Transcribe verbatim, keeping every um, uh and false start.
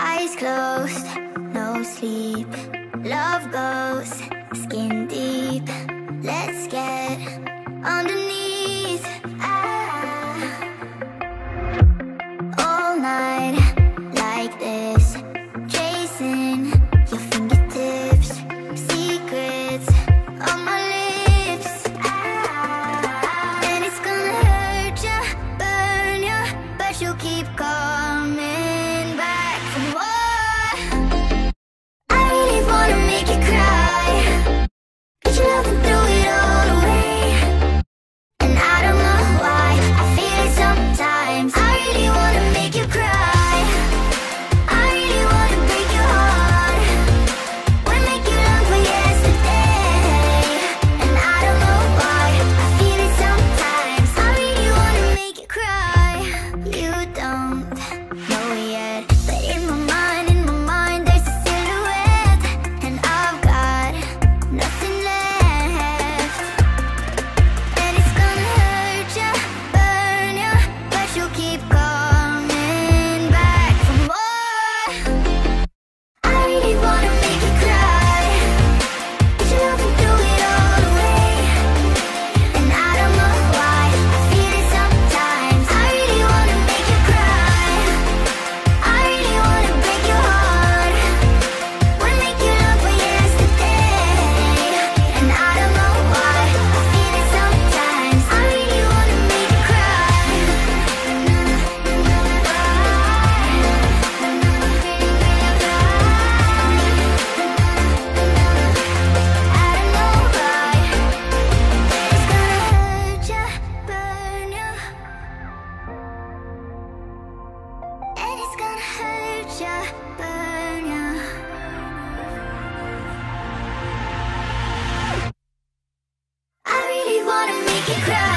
Eyes closed, no sleep. Love goes skin deep. Let's get underneath. Ah. All night like this, chasing your fingertips. Secrets on my lips. Ah. And it's gonna hurt ya, burn ya, but you keep coming. I really wanna make you cry.